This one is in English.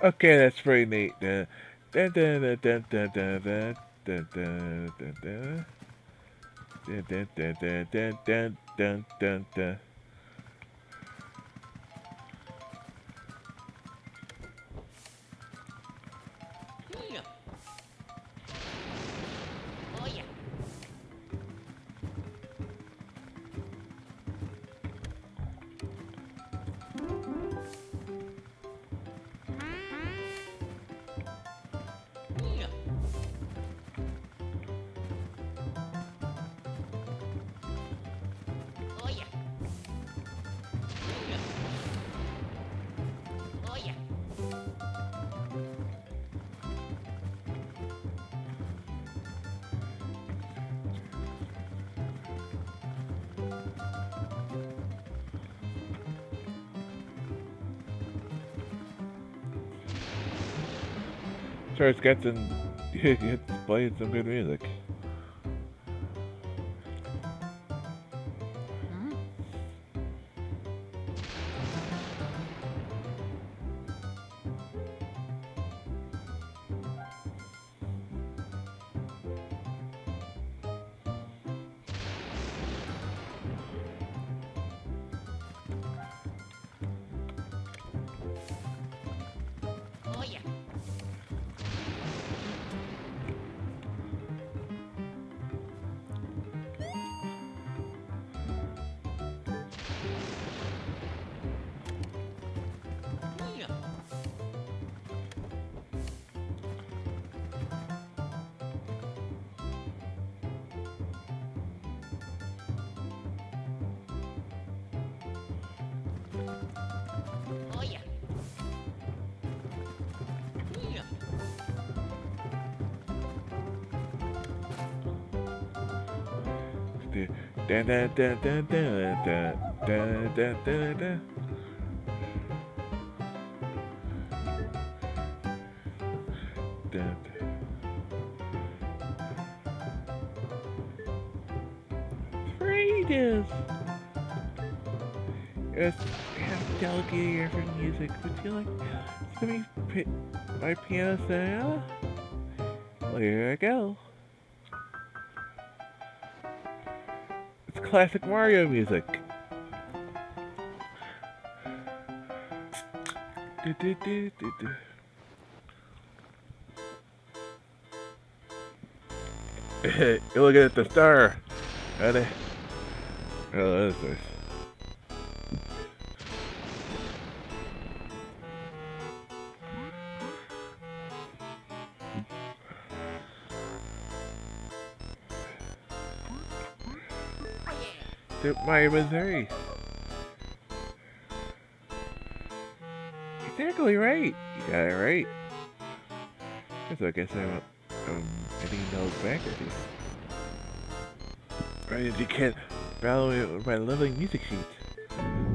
Okay, that's pretty neat. Starts getting playing some good music. Da da da da da da da da da da. Freedom. Yes, I have delicate ear for music. Would you like to be my piano style? Well, here I go. Classic Mario music. Do, do, do, do, do. You're looking at the star. Are they? Oh, that's nice. Mario Missouri. Exactly right. You got it right. So I guess I'm getting those back with you. Right, if you can't follow me with my lovely music sheet.